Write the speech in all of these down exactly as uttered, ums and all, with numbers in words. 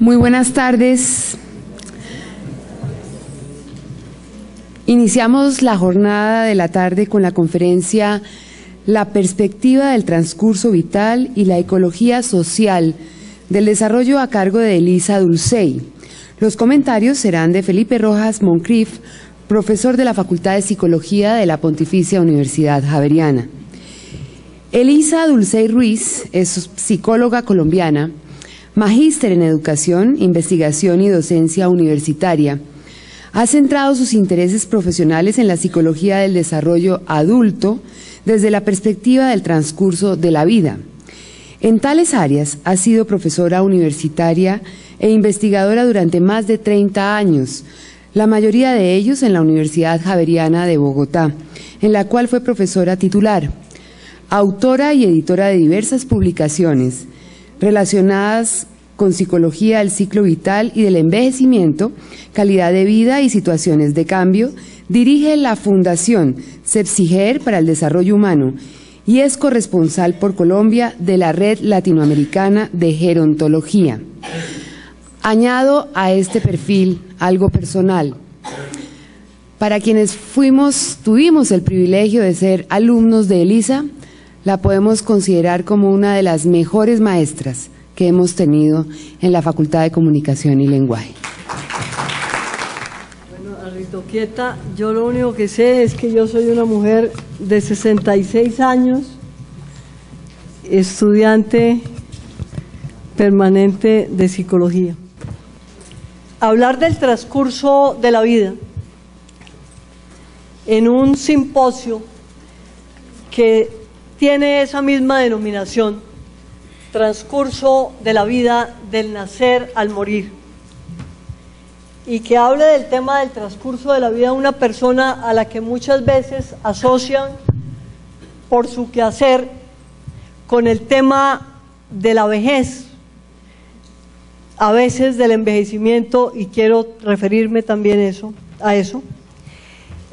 Muy buenas tardes. Iniciamos la jornada de la tarde con la conferencia La perspectiva del transcurso vital y la ecología social del desarrollo, a cargo de Elisa Dulcey. Los comentarios serán de Felipe Rojas Moncrief, profesor de la Facultad de Psicología de la Pontificia Universidad Javeriana. Elisa Dulcey Ruiz es psicóloga colombiana, magíster en Educación, Investigación y Docencia Universitaria. Ha centrado sus intereses profesionales en la psicología del desarrollo adulto desde la perspectiva del transcurso de la vida. En tales áreas ha sido profesora universitaria e investigadora durante más de treinta años, la mayoría de ellos en la Universidad Javeriana de Bogotá, en la cual fue profesora titular, autora y editora de diversas publicaciones relacionadas con psicología del ciclo vital y del envejecimiento, calidad de vida y situaciones de cambio. Dirige la Fundación CepsiGer para el Desarrollo Humano y es corresponsal por Colombia de la Red Latinoamericana de Gerontología. Añado a este perfil algo personal. Para quienes fuimos, tuvimos el privilegio de ser alumnos de Elisa, la podemos considerar como una de las mejores maestras que hemos tenido en la Facultad de Comunicación y Lenguaje. Bueno, Arritoquieta, yo lo único que sé es que yo soy una mujer de sesenta y seis años, estudiante permanente de psicología. Hablar del transcurso de la vida en un simposio que tiene esa misma denominación, transcurso de la vida del nacer al morir, y que hable del tema del transcurso de la vida de una persona a la que muchas veces asocian por su quehacer con el tema de la vejez, a veces del envejecimiento, y quiero referirme también eso, a eso,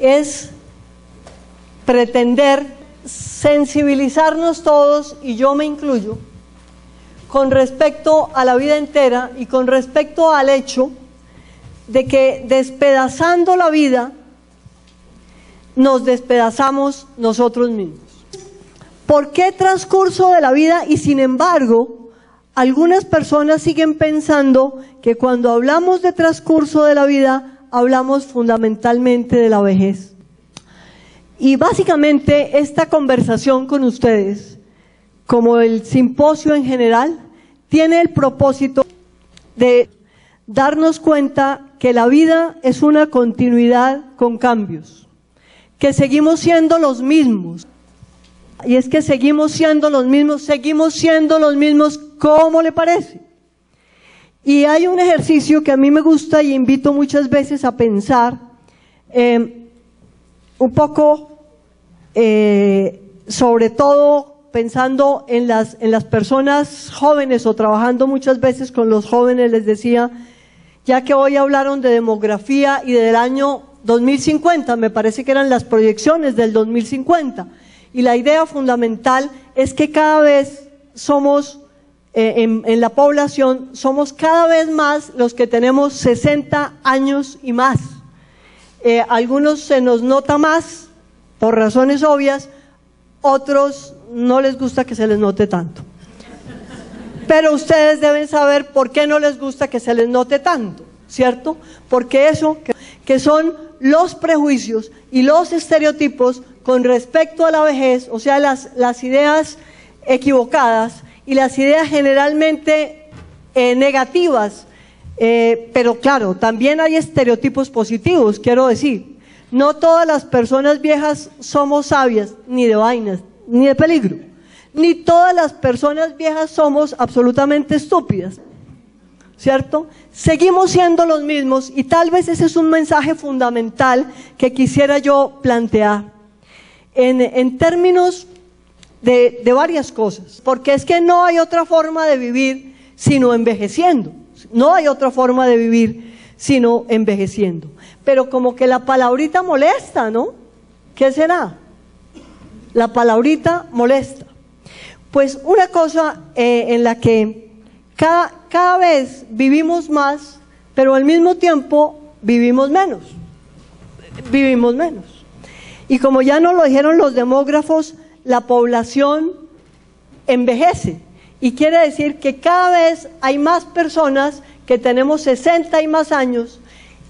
es pretender sensibilizarnos todos, y yo me incluyo, con respecto a la vida entera y con respecto al hecho de que despedazando la vida nos despedazamos nosotros mismos. ¿Por qué transcurso de la vida? Y sin embargo, algunas personas siguen pensando que cuando hablamos de transcurso de la vida, hablamos fundamentalmente de la vejez. Y básicamente esta conversación con ustedes, como el simposio en general, tiene el propósito de darnos cuenta que la vida es una continuidad con cambios, que seguimos siendo los mismos, y es que seguimos siendo los mismos, seguimos siendo los mismos, ¿cómo le parece? Y hay un ejercicio que a mí me gusta y invito muchas veces a pensar eh, un poco, eh, sobre todo, pensando en las, en las personas jóvenes, o trabajando muchas veces con los jóvenes. Les decía, ya que hoy hablaron de demografía y del año dos mil cincuenta, me parece que eran las proyecciones del dos mil cincuenta, y la idea fundamental es que cada vez somos, eh, en, en la población, somos cada vez más los que tenemos sesenta años y más. Eh, algunos se nos nota más, por razones obvias, otros no les gusta que se les note tanto. Pero ustedes deben saber por qué no les gusta que se les note tanto, ¿cierto? Porque eso que, que son los prejuicios y los estereotipos con respecto a la vejez, o sea, las, las ideas equivocadas y las ideas generalmente eh, negativas, eh, pero claro, también hay estereotipos positivos, quiero decir. No todas las personas viejas somos sabias, ni de vainas, ni de peligro, ni todas las personas viejas somos absolutamente estúpidas, ¿cierto? Seguimos siendo los mismos, y tal vez ese es un mensaje fundamental que quisiera yo plantear en, en términos de, de varias cosas, porque es que no hay otra forma de vivir sino envejeciendo, no hay otra forma de vivir sino envejeciendo, pero como que la palabrita molesta, ¿no? ¿Qué será? La palabrita molesta. Pues una cosa eh, en la que Cada, cada vez vivimos más, pero al mismo tiempo vivimos menos. Vivimos menos. Y como ya nos lo dijeron los demógrafos, la población envejece. Y quiere decir que cada vez hay más personas que tenemos sesenta y más años,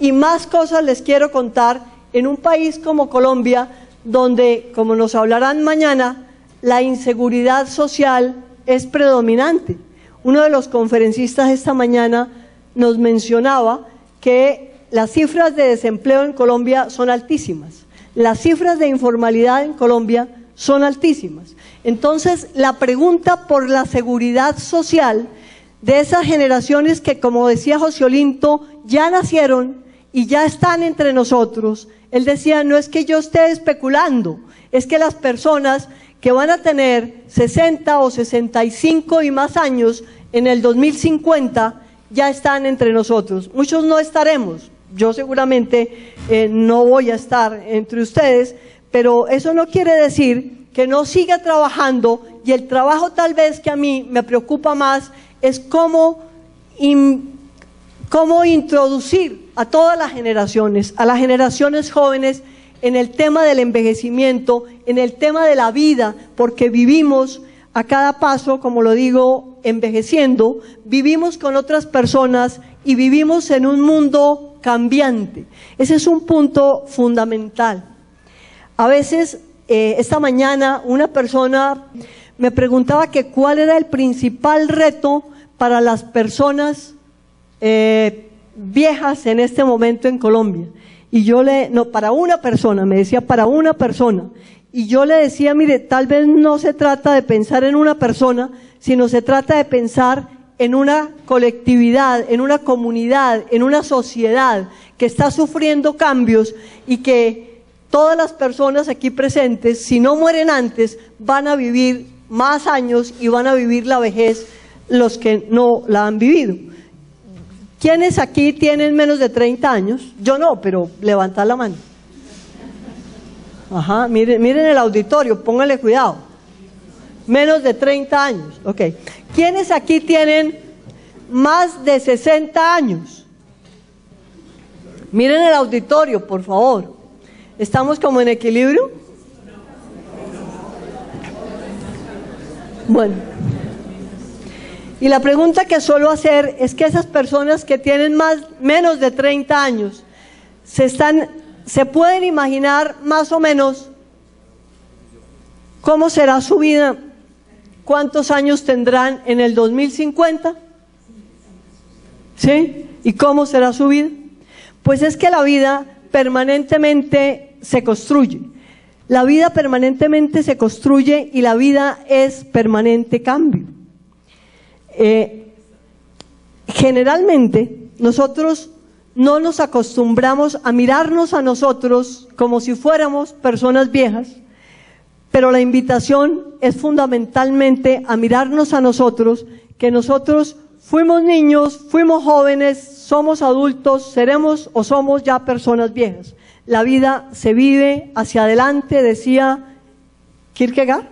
y más cosas les quiero contar en un país como Colombia, donde, como nos hablarán mañana, la inseguridad social es predominante. Uno de los conferencistas esta mañana nos mencionaba que las cifras de desempleo en Colombia son altísimas, las cifras de informalidad en Colombia son altísimas. Entonces, la pregunta por la seguridad social de esas generaciones que, como decía José Olinto, ya nacieron y ya están entre nosotros. Él decía, no es que yo esté especulando, es que las personas que van a tener sesenta o sesenta y cinco y más años en el dos mil cincuenta ya están entre nosotros. Muchos no estaremos, yo seguramente eh, no voy a estar entre ustedes, pero eso no quiere decir que no siga trabajando, y el trabajo tal vez que a mí me preocupa más es cómo, in, cómo introducir a todas las generaciones, a las generaciones jóvenes, en el tema del envejecimiento, en el tema de la vida, porque vivimos a cada paso, como lo digo, envejeciendo, vivimos con otras personas y vivimos en un mundo cambiante. Ese es un punto fundamental. A veces, eh, esta mañana, una persona me preguntaba que cuál era el principal reto para las personas eh, viejas en este momento en Colombia. Y yo le, no, para una persona, me decía, para una persona. Y yo le decía, mire, tal vez no se trata de pensar en una persona, sino se trata de pensar en una colectividad, en una comunidad, en una sociedad que está sufriendo cambios y que todas las personas aquí presentes, si no mueren antes, van a vivir más años y van a vivir la vejez los que no la han vivido. ¿Quiénes aquí tienen menos de treinta años? Yo no, pero levantad la mano. Ajá, miren, miren el auditorio, pónganle cuidado. Menos de treinta años, ok. ¿Quiénes aquí tienen más de sesenta años? Miren el auditorio, por favor. ¿Estamos como en equilibrio? Bueno. Y la pregunta que suelo hacer es que esas personas que tienen más, menos de treinta años, se, están, ¿se pueden imaginar más o menos cómo será su vida? ¿Cuántos años tendrán en el dos mil cincuenta? ¿Sí? ¿Y cómo será su vida? Pues es que la vida permanentemente se construye. La vida permanentemente se construye y la vida es permanente cambio. Eh, generalmente nosotros no nos acostumbramos a mirarnos a nosotros como si fuéramos personas viejas, pero la invitación es fundamentalmente a mirarnos a nosotros, que nosotros fuimos niños, fuimos jóvenes, somos adultos, seremos o somos ya personas viejas. La vida se vive hacia adelante, decía Kierkegaard,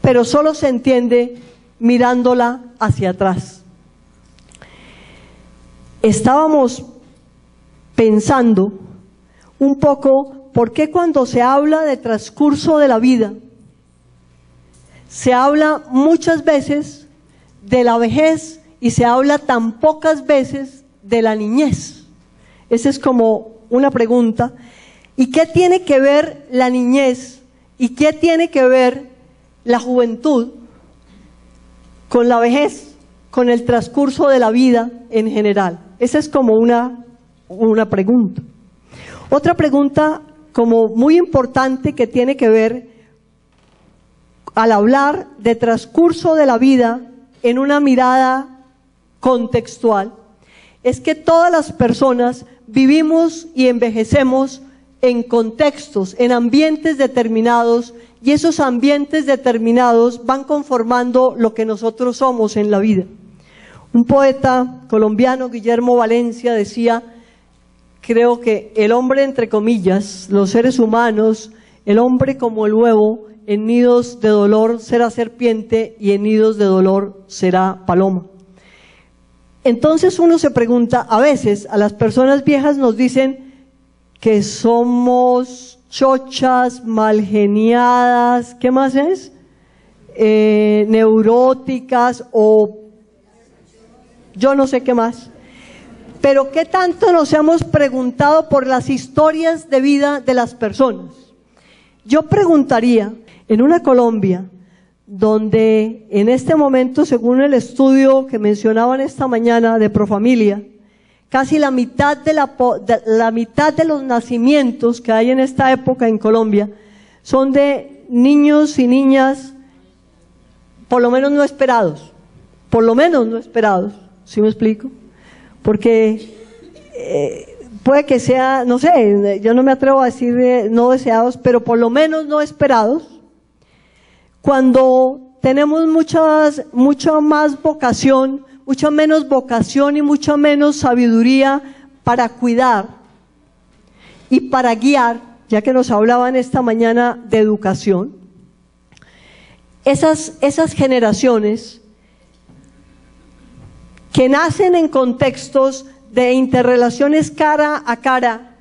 pero solo se entiende mirándola hacia atrás. Estábamos pensando un poco por qué cuando se habla de transcurso de la vida, se habla muchas veces de la vejez y se habla tan pocas veces de la niñez. Esa es como una pregunta. ¿Y qué tiene que ver la niñez y qué tiene que ver la juventud con la vejez, con el transcurso de la vida en general? Esa es como una, una pregunta. Otra pregunta como muy importante que tiene que ver al hablar de transcurso de la vida en una mirada contextual, es que todas las personas vivimos y envejecemos en contextos, en ambientes determinados, y esos ambientes determinados van conformando lo que nosotros somos en la vida. Un poeta colombiano, Guillermo Valencia, decía, creo que el hombre entre comillas, los seres humanos, el hombre como el huevo, en nidos de dolor será serpiente y en nidos de dolor será paloma. Entonces uno se pregunta, a veces a las personas viejas nos dicen que somos chochas, malgeniadas, ¿qué más es? Eh, neuróticas o yo no sé qué más. Pero ¿qué tanto nos hemos preguntado por las historias de vida de las personas? Yo preguntaría, en una Colombia donde en este momento, según el estudio que mencionaban esta mañana de Profamilia, casi la mitad de, la, de, la mitad de los nacimientos que hay en esta época en Colombia son de niños y niñas por lo menos no esperados, por lo menos no esperados, ¿sí me explico? Porque eh, puede que sea, no sé, yo no me atrevo a decir eh, no deseados, pero por lo menos no esperados, cuando tenemos muchas, mucha más vocación, mucha menos vocación y mucha menos sabiduría para cuidar y para guiar, ya que nos hablaban esta mañana de educación, esas, esas generaciones que nacen en contextos de interrelaciones cara a cara,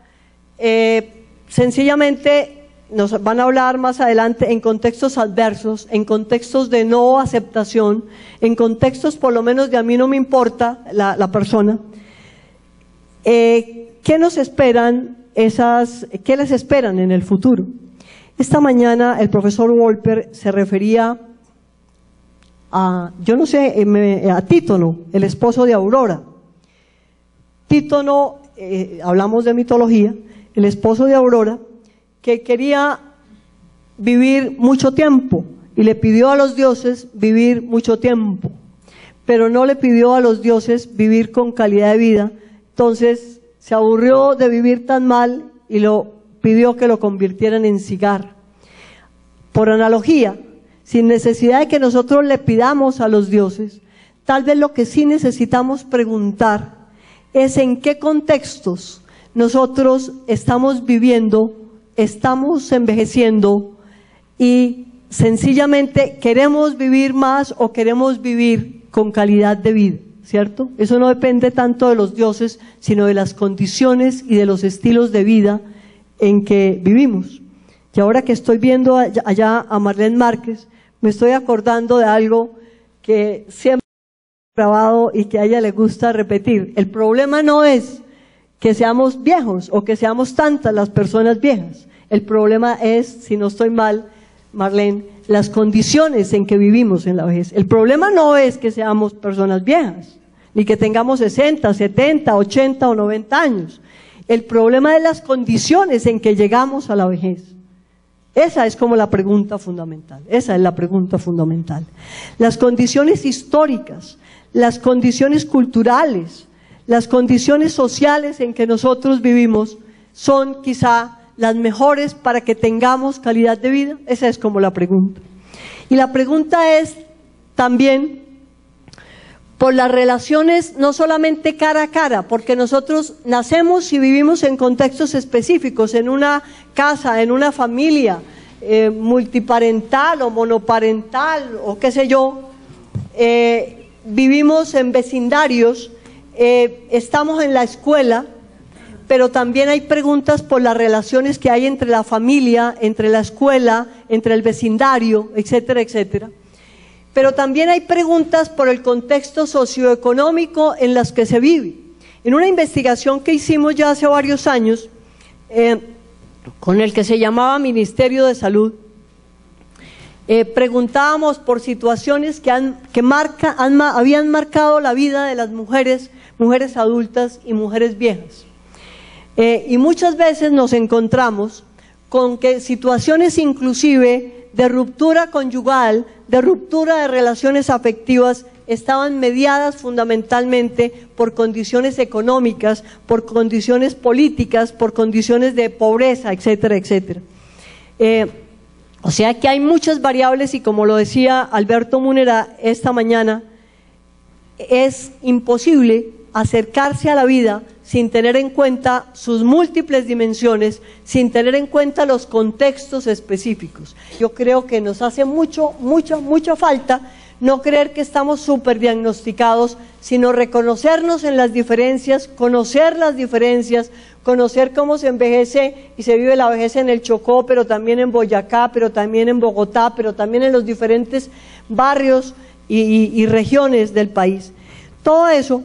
eh, sencillamente nos van a hablar más adelante en contextos adversos, en contextos de no aceptación, en contextos por lo menos de a mí no me importa la, la persona. Eh, ¿Qué nos esperan esas, qué les esperan en el futuro? Esta mañana el profesor Wolper se refería a, yo no sé, a Títono, el esposo de Aurora. Títono, eh, hablamos de mitología, el esposo de Aurora, que quería vivir mucho tiempo y le pidió a los dioses vivir mucho tiempo, pero no le pidió a los dioses vivir con calidad de vida, entonces se aburrió de vivir tan mal y lo pidió que lo convirtieran en cigar. Por analogía, sin necesidad de que nosotros le pidamos a los dioses, tal vez lo que sí necesitamos preguntar es en qué contextos nosotros estamos viviendo, estamos envejeciendo y sencillamente queremos vivir más o queremos vivir con calidad de vida, ¿cierto? Eso no depende tanto de los dioses, sino de las condiciones y de los estilos de vida en que vivimos. Y ahora que estoy viendo allá a Marlene Márquez, me estoy acordando de algo que siempre he grabado y que a ella le gusta repetir. El problema no es que seamos viejos o que seamos tantas las personas viejas. El problema es, si no estoy mal, Marlene, las condiciones en que vivimos en la vejez. El problema no es que seamos personas viejas, ni que tengamos sesenta, setenta, ochenta o noventa años. El problema es las condiciones en que llegamos a la vejez. Esa es como la pregunta fundamental, esa es la pregunta fundamental. Las condiciones históricas, las condiciones culturales, las condiciones sociales en que nosotros vivimos son quizá las mejores para que tengamos calidad de vida, esa es como la pregunta. Y la pregunta es también por las relaciones no solamente cara a cara, porque nosotros nacemos y vivimos en contextos específicos, en una casa, en una familia eh, multiparental o monoparental o qué sé yo, eh, vivimos en vecindarios, eh, estamos en la escuela, pero también hay preguntas por las relaciones que hay entre la familia, entre la escuela, entre el vecindario, etcétera, etcétera. Pero también hay preguntas por el contexto socioeconómico en las que se vive. En una investigación que hicimos ya hace varios años, eh, con el que se llamaba Ministerio de Salud, eh, preguntábamos por situaciones que, han, que marca, han, habían marcado la vida de las mujeres, mujeres adultas y mujeres viejas. Eh, y muchas veces nos encontramos con que situaciones inclusive de ruptura conyugal, de ruptura de relaciones afectivas, estaban mediadas fundamentalmente por condiciones económicas, por condiciones políticas, por condiciones de pobreza, etcétera, etcétera. Eh, o sea que hay muchas variables y como lo decía Alberto Munera esta mañana, es imposible acercarse a la vida sin tener en cuenta sus múltiples dimensiones, sin tener en cuenta los contextos específicos. Yo creo que nos hace mucho, mucha, mucha falta no creer que estamos superdiagnosticados, sino reconocernos en las diferencias, conocer las diferencias, conocer cómo se envejece y se vive la vejez en el Chocó, pero también en Boyacá, pero también en Bogotá, pero también en los diferentes barrios y, y, y regiones del país. Todo eso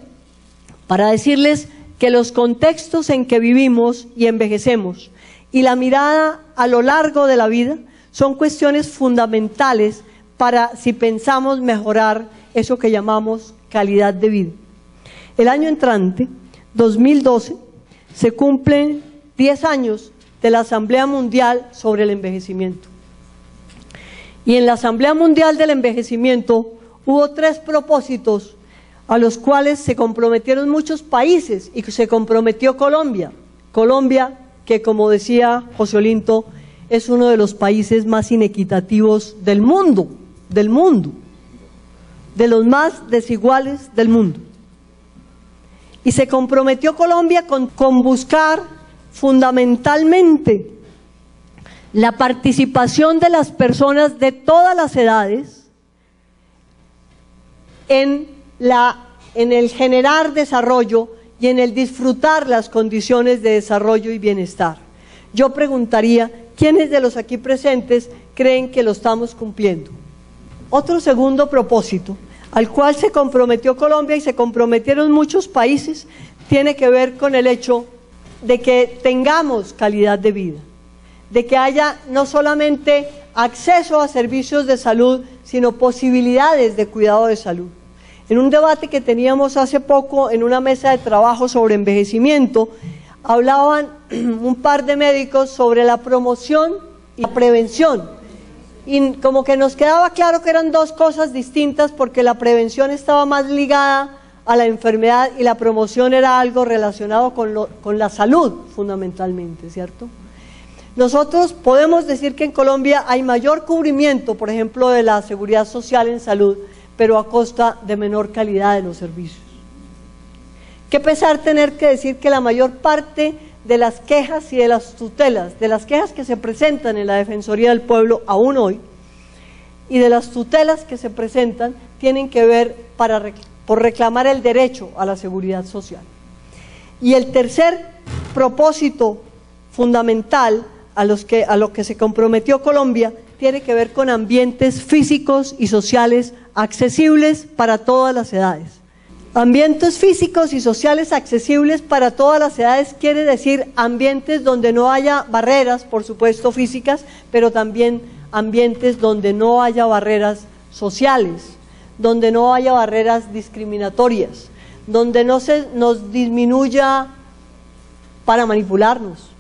para decirles que los contextos en que vivimos y envejecemos y la mirada a lo largo de la vida son cuestiones fundamentales para si pensamos mejorar eso que llamamos calidad de vida. El año entrante, dos mil doce, se cumplen diez años de la Asamblea Mundial sobre el Envejecimiento. Y en la Asamblea Mundial del Envejecimiento hubo tres propósitos a los cuales se comprometieron muchos países y se comprometió Colombia. Colombia, que como decía José Olinto, es uno de los países más inequitativos del mundo. del mundo, de los más desiguales del mundo. Y se comprometió Colombia con, con buscar fundamentalmente la participación de las personas de todas las edades en, la, en el generar desarrollo y en el disfrutar las condiciones de desarrollo y bienestar. Yo preguntaría, ¿quiénes de los aquí presentes creen que lo estamos cumpliendo? Otro segundo propósito al cual se comprometió Colombia y se comprometieron muchos países tiene que ver con el hecho de que tengamos calidad de vida, de que haya no solamente acceso a servicios de salud, sino posibilidades de cuidado de salud. En un debate que teníamos hace poco en una mesa de trabajo sobre envejecimiento, hablaban un par de médicos sobre la promoción y la prevención. Y como que nos quedaba claro que eran dos cosas distintas porque la prevención estaba más ligada a la enfermedad y la promoción era algo relacionado con, lo, con la salud fundamentalmente, ¿cierto? Nosotros podemos decir que en Colombia hay mayor cubrimiento, por ejemplo, de la seguridad social en salud, pero a costa de menor calidad de los servicios. Qué pesar tener que decir que la mayor parte de las quejas y de las tutelas, de las quejas que se presentan en la Defensoría del Pueblo aún hoy, y de las tutelas que se presentan tienen que ver para, por reclamar el derecho a la seguridad social. Y el tercer propósito fundamental a, los que, a lo que se comprometió Colombia tiene que ver con ambientes físicos y sociales accesibles para todas las edades. Ambientes físicos y sociales accesibles para todas las edades quiere decir ambientes donde no haya barreras, por supuesto físicas, pero también ambientes donde no haya barreras sociales, donde no haya barreras discriminatorias, donde no se nos disminuya para manipularnos,